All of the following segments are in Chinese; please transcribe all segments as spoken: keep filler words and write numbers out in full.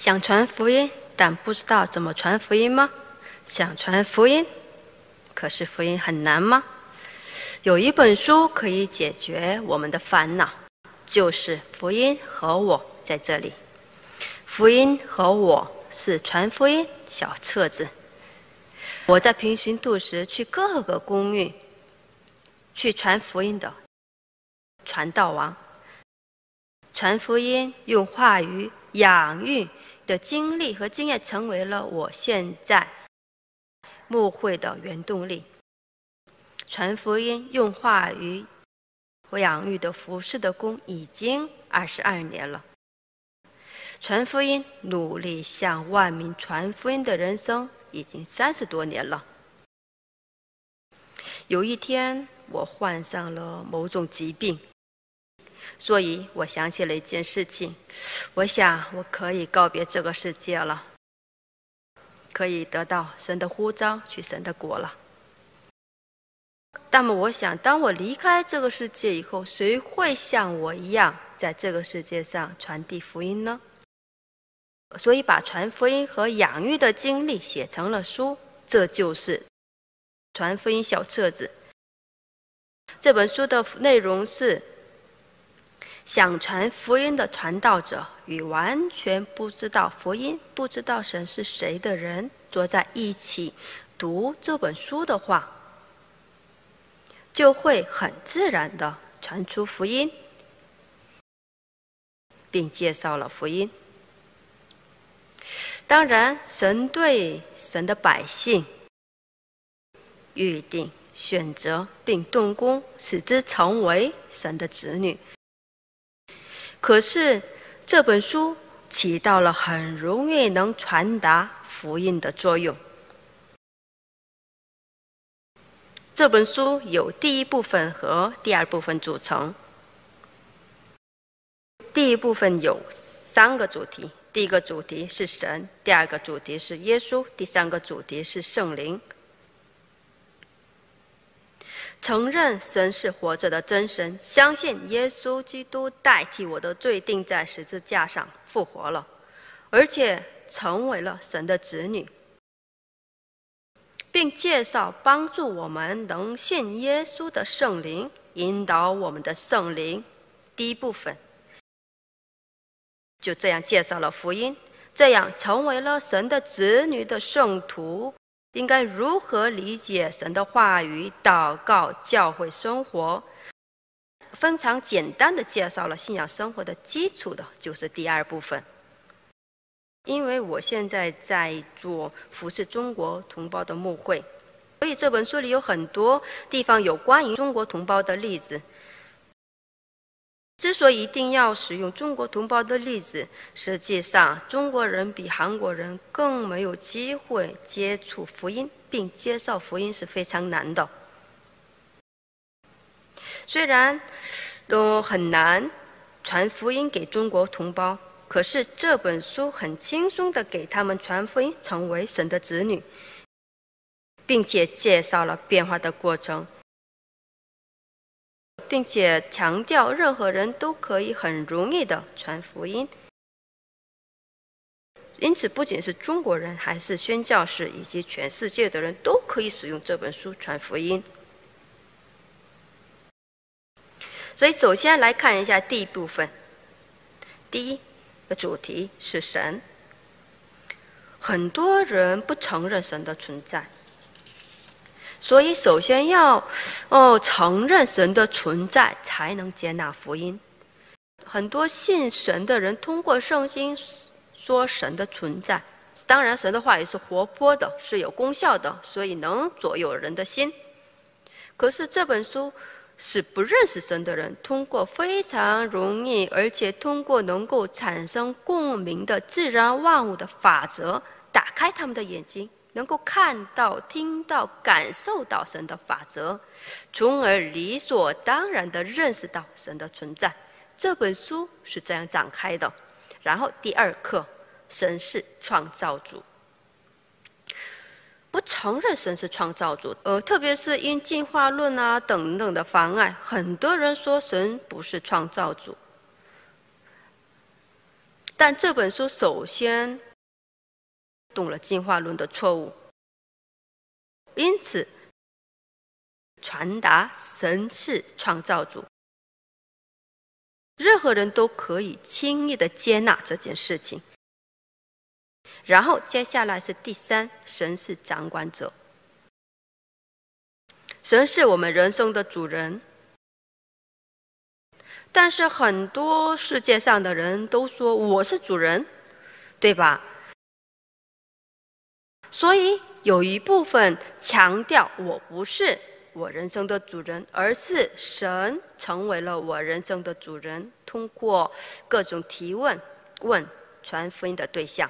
想传福音，但不知道怎么传福音吗？想传福音，可是福音很难吗？有一本书可以解决我们的烦恼，就是《福音和我》在这里。《福音和我》是传福音小册子。我在平行度时去各个公寓，去传福音的传道王，传福音用话语养育的经历和经验，成为了我现在牧会的原动力。传福音用话语和养育的服事的工已经二十二年了。传福音努力向万民传福音的人生已经三十多年了。有一天，我患上了某种疾病，所以我想起了一件事情，我想我可以告别这个世界了，可以得到神的呼召，去神的国了。那么我想，当我离开这个世界以后，谁会像我一样在这个世界上传递福音呢？所以把传福音和养育的经历写成了书，这就是传福音小册子。这本书的内容是想传福音的传道者与完全不知道福音、不知道神是谁的人坐在一起读这本书的话，就会很自然地传出福音，并介绍了福音。当然，神对神的百姓预定、选择并动工，使之成为神的子女。可是这本书起到了很容易能传达福音的作用。这本书由第一部分和第二部分组成。第一部分有三个主题，第一个主题是神，第二个主题是耶稣，第三个主题是圣灵。承认神是活着的真神，相信耶稣基督代替我的罪钉在十字架上复活了，而且成为了神的子女，并介绍帮助我们能信耶稣的圣灵，引导我们的圣灵。第一部分就这样介绍了福音，这样成为了神的子女的圣徒应该如何理解神的话语、祷告、教会生活，非常简单的介绍了信仰生活的基础的，就是第二部分。因为我现在在做服侍中国同胞的牧会，所以这本书里有很多地方有关于中国同胞的例子。之所以一定要使用中国同胞的例子，实际上中国人比韩国人更没有机会接触福音，并介绍福音是非常难的。虽然呃很难传福音给中国同胞，可是这本书很轻松地给他们传福音，成为神的子女，并且介绍了变化的过程，并且强调任何人都可以很容易的传福音。因此，不仅是中国人，还是宣教士以及全世界的人都可以使用这本书传福音。所以，首先来看一下第一部分。第一个主题是神。很多人不承认神的存在。所以首先要哦承认神的存在，才能接纳福音。很多信神的人通过圣经说神的存在，当然神的话语是活泼的，是有功效的，所以能左右人的心。可是这本书使不认识神的人通过非常容易，而且通过能够产生共鸣的自然万物的法则，打开他们的眼睛，能够看到、听到、感受到神的法则，从而理所当然地认识到神的存在。这本书是这样展开的。然后第二课，神是创造主。不承认神是创造主，呃，特别是因进化论啊等等的妨碍，很多人说神不是创造主。但这本书首先懂了进化论的错误，因此传达神是创造主，任何人都可以轻易的接纳这件事情。然后接下来是第三，神是掌管者，神是我们人生的主人。但是很多世界上的人都说我是主人，对吧？所以有一部分强调我不是我人生的主人，而是神成为了我人生的主人，通过各种提问问传福音的对象。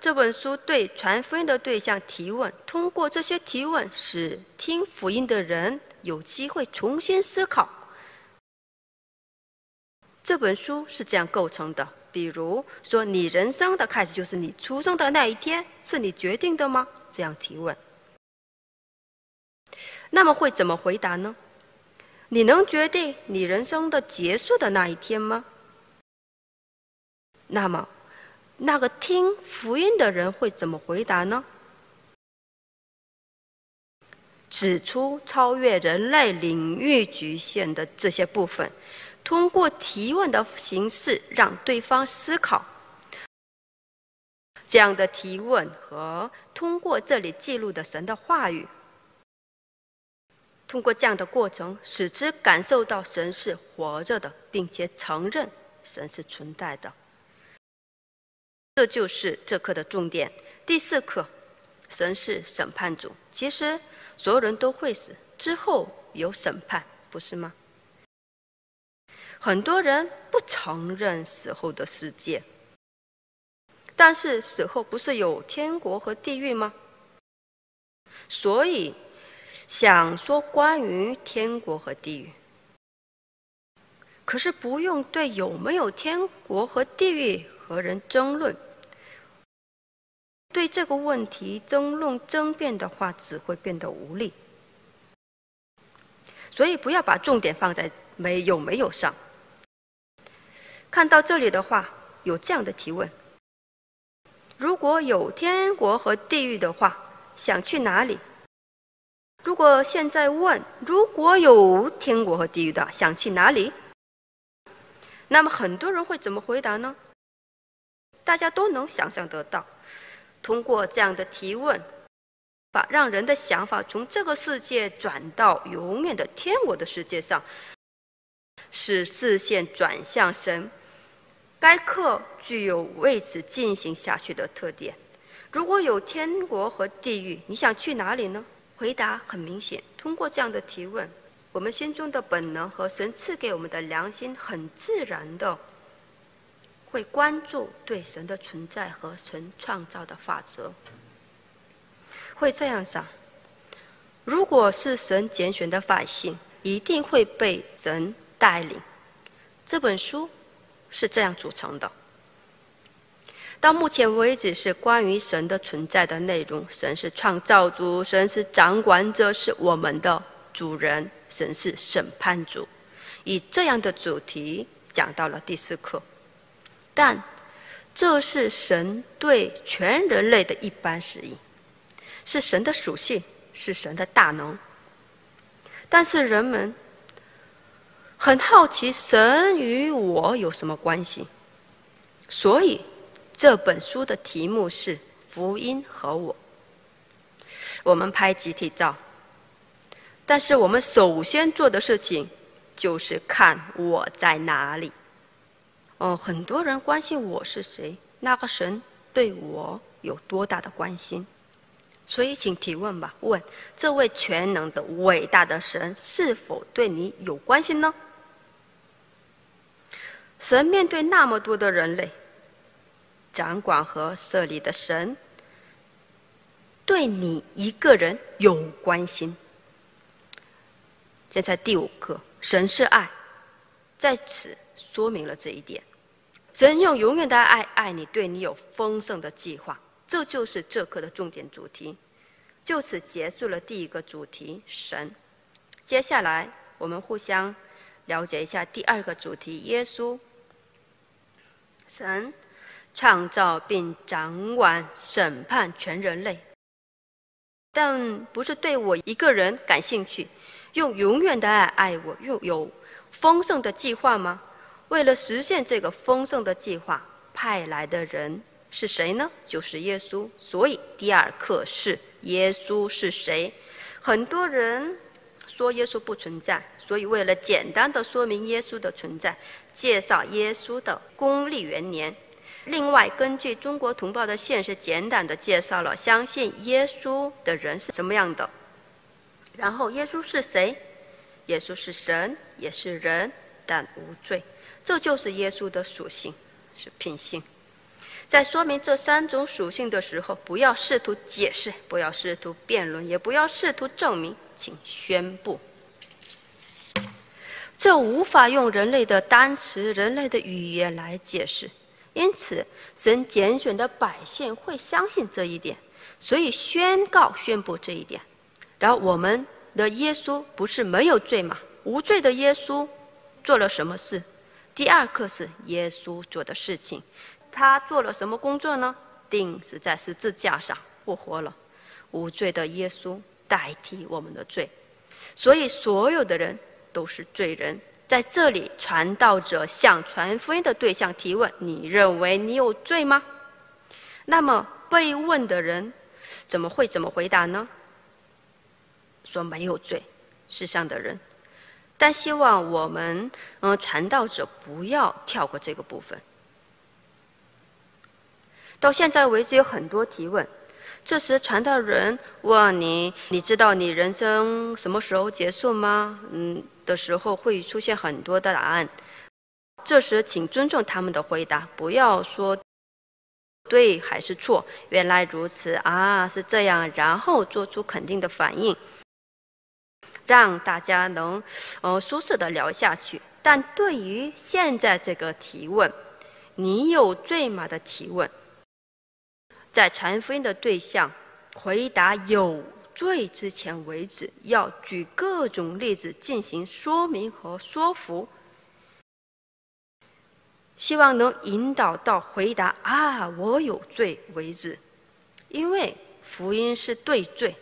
这本书对传福音的对象提问，通过这些提问使听福音的人有机会重新思考。这本书是这样构成的，比如说，你人生的开始就是你出生的那一天，是你决定的吗？这样提问。那么会怎么回答呢？你能决定你人生的结束的那一天吗？那么那个听福音的人会怎么回答呢？指出超越人类领域局限的这些部分，通过提问的形式让对方思考。这样的提问和通过这里记录的神的话语，通过这样的过程，使之感受到神是活着的，并且承认神是存在的。这就是这课的重点。第四课，神是审判主。其实所有人都会死，之后有审判，不是吗？很多人不承认死后的世界，但是死后不是有天国和地狱吗？所以想说关于天国和地狱，可是不用对有没有天国和地狱和人争论。对这个问题争论争辩的话，只会变得无力。所以不要把重点放在没有没有上。看到这里的话，有这样的提问：如果有天国和地狱的话，想去哪里？如果现在问如果有天国和地狱的，想去哪里？那么很多人会怎么回答呢？大家都能想象得到。通过这样的提问，把让人的想法从这个世界转到永远的天国的世界上，使视线转向神。该课具有为此进行下去的特点。如果有天国和地狱，你想去哪里呢？回答很明显。通过这样的提问，我们心中的本能和神赐给我们的良心，很自然的会关注对神的存在和神创造的法则。会这样想：如果是神拣选的百姓，一定会被神带领。这本书是这样组成的。到目前为止是关于神的存在的内容。神是创造主，神是掌管者，是我们的主人，神是审判主。以这样的主题讲到了第四课。但这是神对全人类的一般旨意，是神的属性，是神的大能。但是人们很好奇神与我有什么关系，所以这本书的题目是福音和我。我们拍集体照，但是我们首先做的事情就是看我在哪里。哦，很多人关心我是谁，那个神对我有多大的关心？所以请提问吧，问这位全能的伟大的神是否对你有关心呢？神面对那么多的人类，掌管和设立的神对你一个人有关心。现在第五课，神是爱，在此说明了这一点。神用永远的爱爱你，对你有丰盛的计划。这就是这课的重点主题。就此结束了第一个主题，神。接下来我们互相了解一下第二个主题，耶稣。神创造并掌管审判全人类，但不是对我一个人感兴趣，用永远的爱爱我，又有丰盛的计划吗？为了实现这个丰盛的计划，派来的人是谁呢？就是耶稣。所以第二课是耶稣是谁？很多人说耶稣不存在，所以为了简单的说明耶稣的存在，介绍耶稣的公历元年。另外，根据中国同胞的现实，简短的介绍了相信耶稣的人是什么样的。然后，耶稣是谁？耶稣是神，也是人，但无罪。这就是耶稣的属性，是品性。在说明这三种属性的时候，不要试图解释，不要试图辩论，也不要试图证明，请宣布。这无法用人类的单词、人类的语言来解释，因此神拣选的百姓会相信这一点，所以宣告、宣布这一点。然后，我们的耶稣不是没有罪吗？无罪的耶稣做了什么事？第二课是耶稣做的事情。他做了什么工作呢？钉死在十字架上，复活了。无罪的耶稣代替我们的罪，所以所有的人都是罪人。在这里，传道者向传福音的对象提问：你认为你有罪吗？那么被问的人怎么会怎么回答呢？说没有罪，世上的人。但希望我们嗯、呃、传道者不要跳过这个部分。到现在为止有很多提问，这时传道人问你：“你知道你人生什么时候结束吗？”嗯，的时候会出现很多的答案。这时请尊重他们的回答，不要说对还是错。原来如此啊，是这样，然后做出肯定的反应，让大家能呃舒适的聊下去。但对于现在这个提问，“你有罪吗？”的提问，在传福音的对象回答有罪之前为止，要举各种例子进行说明和说服，希望能引导到回答“啊，我有罪”为止。因为福音是对罪、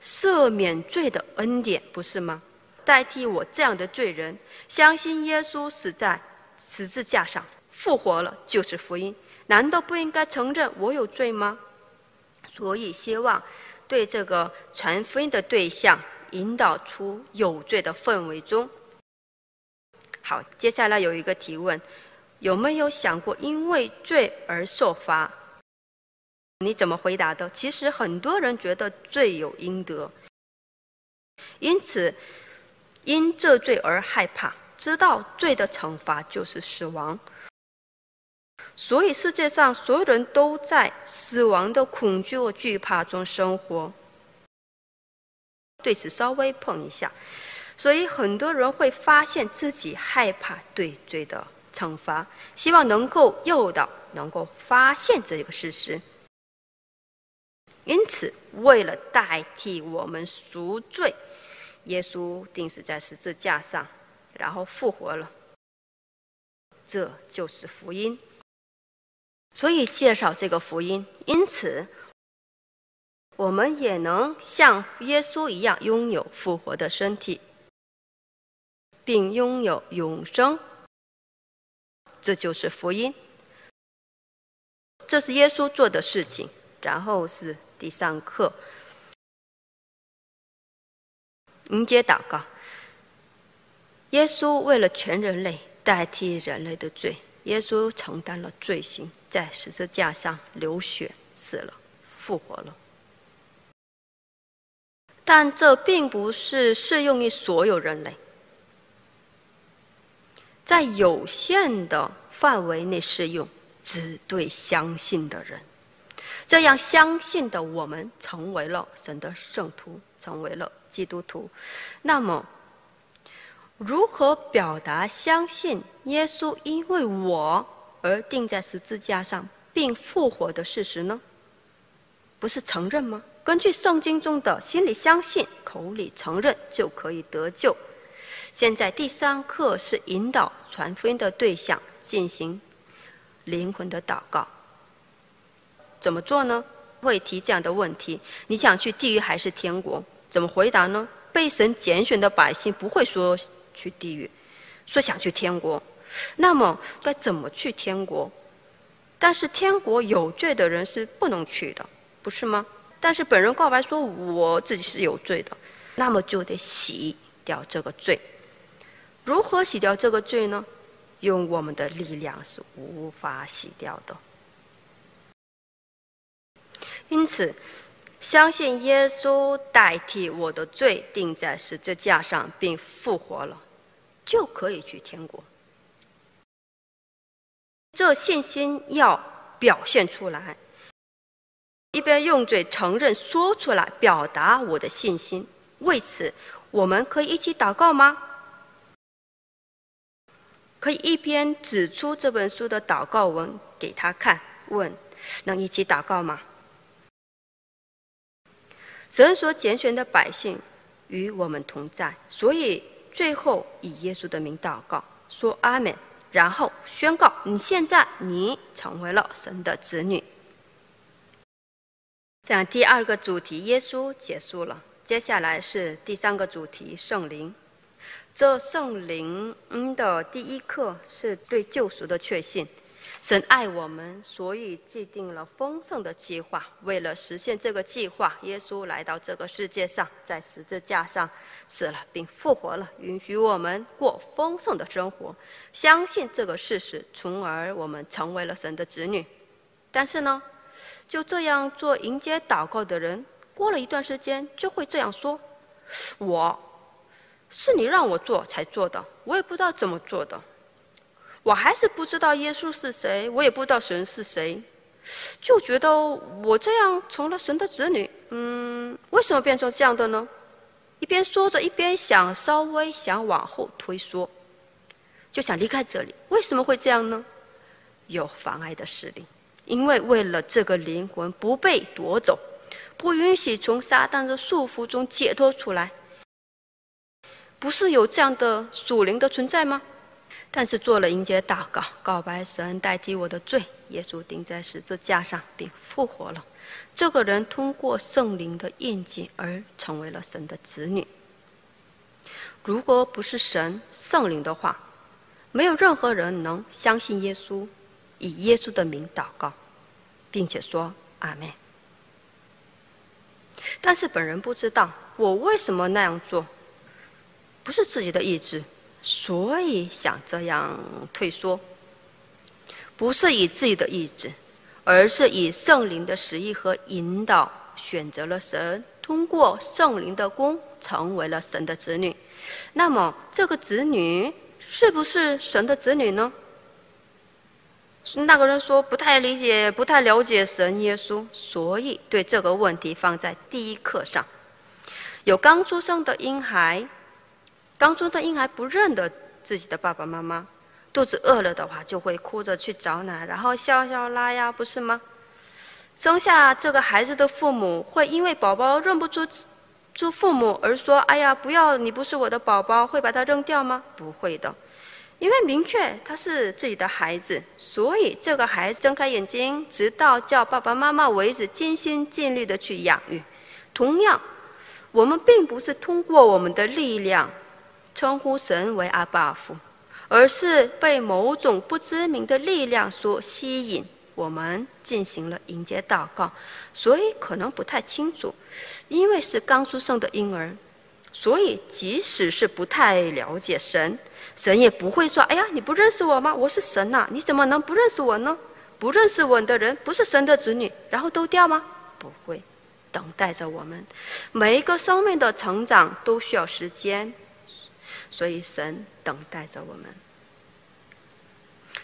赦免罪的恩典，不是吗？代替我这样的罪人，相信耶稣死在十字架上，复活了，就是福音。难道不应该承认我有罪吗？所以希望对这个传福音的对象引导出有罪的氛围中。好，接下来有一个提问：有没有想过因为罪而受罚？你怎么回答的？其实很多人觉得罪有应得，因此因这罪而害怕，知道罪的惩罚就是死亡。所以世界上所有人都在死亡的恐惧和惧怕中生活。对此稍微碰一下，所以很多人会发现自己害怕对罪的惩罚，希望能够诱导，能够发现这个事实。因此，为了代替我们赎罪，耶稣钉死在十字架上，然后复活了。这就是福音。所以介绍这个福音，因此我们也能像耶稣一样拥有复活的身体，并拥有永生。这就是福音，这是耶稣做的事情。然后是第三课，迎接祷告。耶稣为了全人类代替人类的罪，耶稣承担了罪行，在十字架上流血死了，复活了。但这并不是适用于所有人类，在有限的范围内适用，只对相信的人。这样相信的我们成为了神的圣徒，成为了基督徒。那么如何表达相信耶稣因为我而钉在十字架上并复活的事实呢？不是承认吗？根据圣经中的心里相信、口里承认就可以得救。现在第三课是引导传福音的对象进行灵魂的祷告。怎么做呢？会提这样的问题：你想去地狱还是天国？怎么回答呢？被神拣选的百姓不会说去地狱，说想去天国。那么该怎么去天国？但是天国有罪的人是不能去的，不是吗？但是本人告白说我自己是有罪的，那么就得洗掉这个罪。如何洗掉这个罪呢？用我们的力量是无法洗掉的。因此，相信耶稣代替我的罪，钉在十字架上并复活了，就可以去天国。这信心要表现出来，一边用嘴承认说出来，表达我的信心。为此，我们可以一起祷告吗？可以一边指出这本书的祷告文给他看，问：能一起祷告吗？神所拣选的百姓与我们同在，所以最后以耶稣的名祷告，说阿们。然后宣告：你现在你成为了神的子女。这样第二个主题耶稣结束了，接下来是第三个主题圣灵。这圣灵的第一课是对救赎的确信。神爱我们，所以制定了丰盛的计划。为了实现这个计划，耶稣来到这个世界上，在十字架上死了并复活了，允许我们过丰盛的生活。相信这个事实，从而我们成为了神的子女。但是呢，就这样做迎接祷告的人，过了一段时间就会这样说：我是你让我做才做的，我也不知道怎么做的。我还是不知道耶稣是谁，我也不知道神是谁，就觉得我这样成了神的子女。嗯，为什么变成这样的呢？一边说着，一边想稍微想往后推缩，就想离开这里。为什么会这样呢？有妨碍的势力，因为为了这个灵魂不被夺走，不允许从撒旦的束缚中解脱出来。不是有这样的属灵的存在吗？但是做了迎接祷告，告白神代替我的罪，耶稣钉在十字架上并复活了。这个人通过圣灵的印记而成为了神的子女。如果不是神圣灵的话，没有任何人能相信耶稣，以耶稣的名祷告，并且说阿们。但是本人不知道我为什么那样做，不是自己的意志，所以想这样退缩。不是以自己的意志，而是以圣灵的旨意和引导，选择了神，通过圣灵的功成为了神的子女。那么这个子女是不是神的子女呢？那个人说不太理解，不太了解神耶稣，所以对这个问题放在第一课上。有刚出生的婴孩，刚出生的婴孩不认得自己的爸爸妈妈，肚子饿了的话就会哭着去找奶，然后笑笑拉呀，不是吗？生下这个孩子的父母会因为宝宝认不出出父母而说：哎呀，不要，你不是我的宝宝，会把它扔掉吗？不会的，因为明确他是自己的孩子，所以这个孩子睁开眼睛，直到叫爸爸妈妈为止，尽心尽力的去养育。同样，我们并不是通过我们的力量称呼神为阿爸父，而是被某种不知名的力量所吸引，我们进行了迎接祷告。所以可能不太清楚，因为是刚出生的婴儿，所以即使是不太了解神，神也不会说：哎呀，你不认识我吗？我是神啊，你怎么能不认识我呢？不认识我的人不是神的子女，然后丢掉吗？不会。等待着我们，每一个生命的成长都需要时间，所以神等待着我们。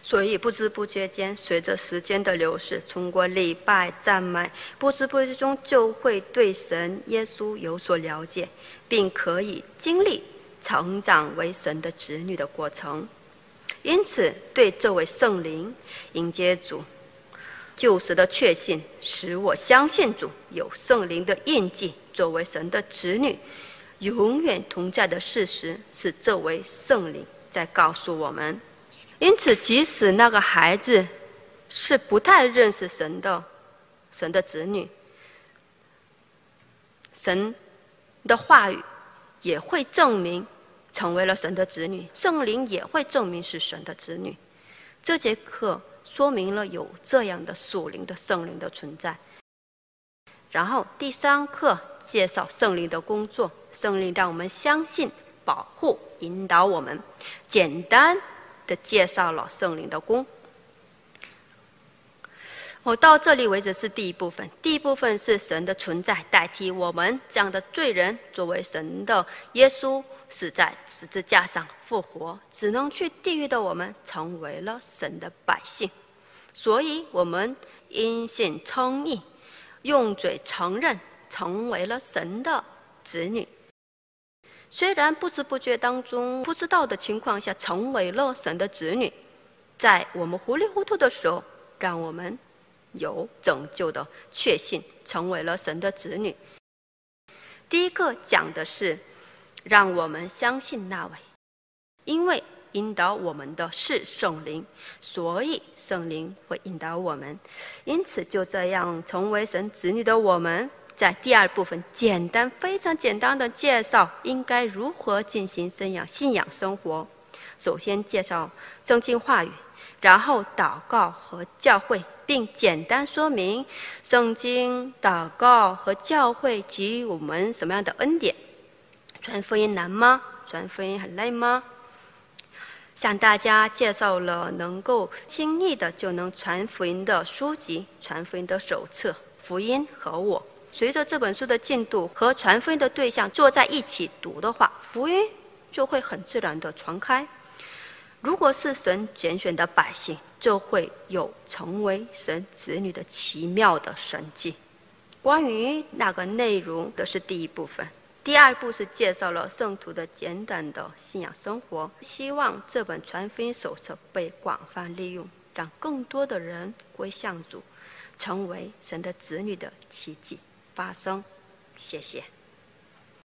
所以不知不觉间，随着时间的流逝，通过礼拜赞美，不知不觉中就会对神耶稣有所了解，并可以经历成长为神的子女的过程。因此对这位圣灵，迎接主救赎的确信，使我相信主有圣灵的印记，作为神的子女永远同在的事实，是这位圣灵在告诉我们。因此即使那个孩子是不太认识神的，神的子女，神的话语也会证明成为了神的子女，圣灵也会证明是神的子女。这节课说明了有这样的属灵的圣灵的存在。然后第三课介绍圣灵的工作，圣灵让我们相信、保护、引导我们，简单的介绍了圣灵的工。我到这里为止是第一部分，第一部分是神的存在代替我们这样的罪人，作为神的耶稣死在十字架上复活，只能去地狱的我们成为了神的百姓，所以我们因信称义，用嘴承认成为了神的子女。虽然不知不觉当中不知道的情况下成为了神的子女，在我们糊里糊涂的时候，让我们有拯救的确信，成为了神的子女。第一个讲的是让我们相信那位，因为引导我们的是圣灵，所以圣灵会引导我们。因此就这样成为神子女的我们，在第二部分简单非常简单的介绍应该如何进行信仰信仰生活。首先介绍圣经话语，然后祷告和教会，并简单说明圣经、祷告和教会给予我们什么样的恩典。传福音难吗？传福音很累吗？向大家介绍了能够轻易的就能传福音的书籍、传福音的手册《福音和我》。随着这本书的进度和传福音的对象坐在一起读的话，福音就会很自然的传开。如果是神拣选的百姓，就会有成为神子女的奇妙的神迹。关于那个内容的是第一部分，第二部是介绍了圣徒的简短的信仰生活。希望这本传福音手册被广泛利用，让更多的人归向主，成为神的子女的奇迹发生。谢谢。